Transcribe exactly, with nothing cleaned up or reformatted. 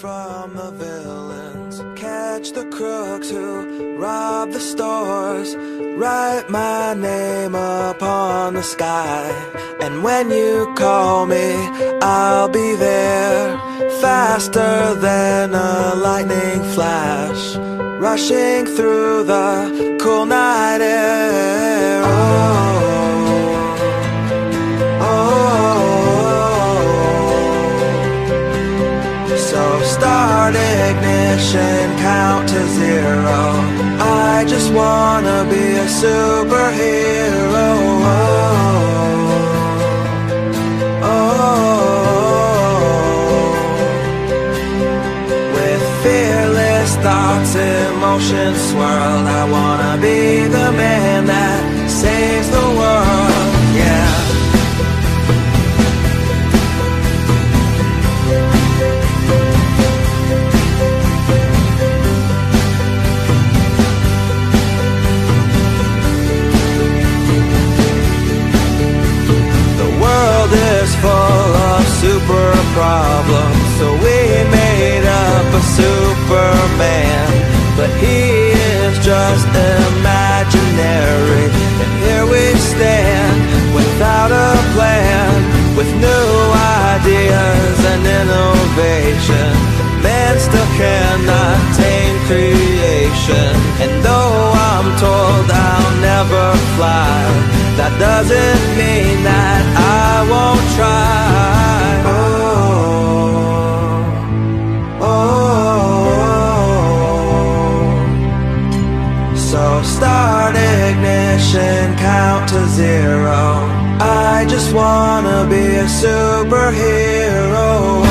From the villains, catch the crooks who rob the stores. Write my name upon the sky, and when you call me, I'll be there. Faster than a lightning flash, rushing through the cool night air. Oh, oh, start ignition, count to zero. I just wanna be a superhero. Oh, oh, with fearless thoughts, emotions swirled, I wanna be the man that saves the world. Yeah. Superman, but he is just imaginary. And here we stand without a plan, with new ideas and innovation. Man still cannot tame creation. And though I'm told I'll never fly, that doesn't mean that I won't try. Oh, oh, oh, oh. So start ignition, count to zero. I just wanna be a superhero.